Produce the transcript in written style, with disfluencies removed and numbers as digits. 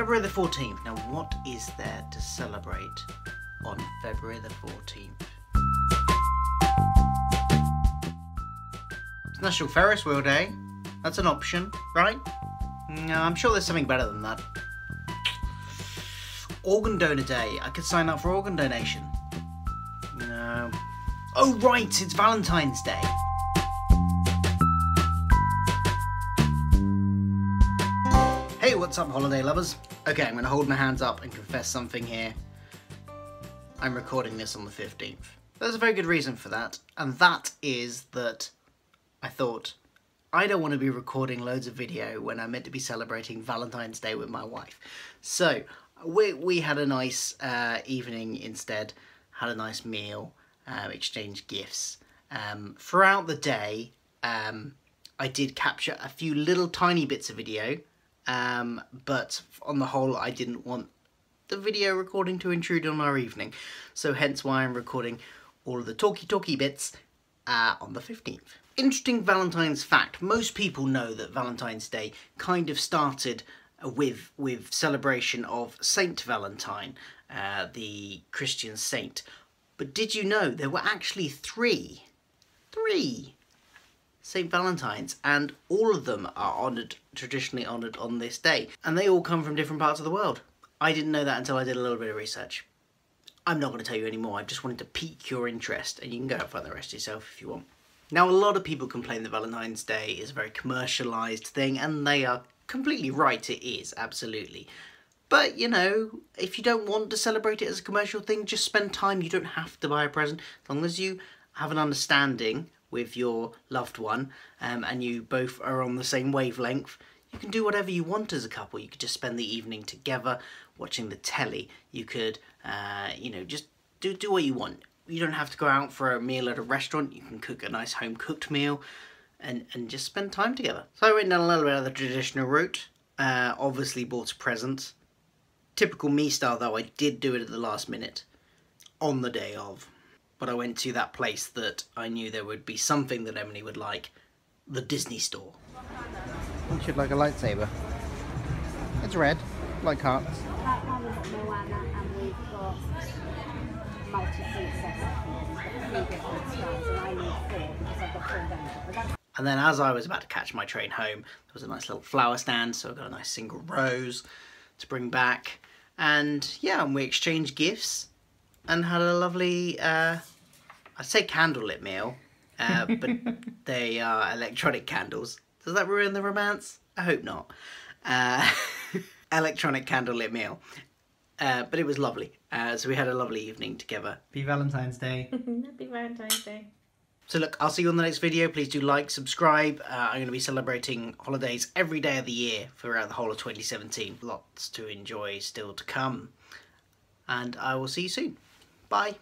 February the 14th. Now, what is there to celebrate on February the 14th? It's National Ferris Wheel Day. That's an option, right? No, I'm sure there's something better than that. Organ Donor Day. I could sign up for organ donation. No. Oh, right, it's Valentine's Day. Hey, what's up, holiday lovers? Okay, I'm going to hold my hands up and confess something here. I'm recording this on the 15th. There's a very good reason for that, and that is that I thought, I don't want to be recording loads of video when I'm meant to be celebrating Valentine's Day with my wife. So, we had a nice evening instead, had a nice meal, exchanged gifts. Throughout the day, I did capture a few little tiny bits of video, but on the whole, I didn't want the video recording to intrude on our evening. So hence why I'm recording all of the talky bits on the 15th. Interesting Valentine's fact. Most people know that Valentine's Day kind of started with celebration of Saint Valentine, the Christian saint. But did you know there were actually three Saint Valentines, and all of them are traditionally honoured on this day, and they all come from different parts of the world. I didn't know that until I did a little bit of research. I'm not going to tell you anymore. I just wanted to pique your interest, and you can go out and find the rest yourself if you want. Now, a lot of people complain that Valentine's Day is a very commercialised thing, and they are completely right, it is, absolutely. But, you know, if you don't want to celebrate it as a commercial thing, just spend time. You don't have to buy a present. As long as you have an understanding with your loved one, and you both are on the same wavelength, you can do whatever you want as a couple. You could just spend the evening together watching the telly. You could, you know, just do what you want. You don't have to go out for a meal at a restaurant. You can cook a nice home-cooked meal and just spend time together. So I went down a little bit of the traditional route. Obviously bought a present. Typical me style, though, I did do it at the last minute, on the day of. But I went to that place that I knew there would be something that Emily would like, the Disney Store. You should like a lightsaber. It's red, like hearts. And then as I was about to catch my train home, there was a nice little flower stand, so I got a nice single rose to bring back. And yeah, and we exchanged gifts and had a lovely, I'd say candlelit meal, but they are electronic candles. Does that ruin the romance? I hope not. Electronic candlelit meal. But it was lovely, so we had a lovely evening together. Happy Valentine's Day. Happy Valentine's Day. So look, I'll see you on the next video. Please do like, subscribe. I'm going to be celebrating holidays every day of the year throughout the whole of 2017. Lots to enjoy still to come. And I will see you soon. Bye.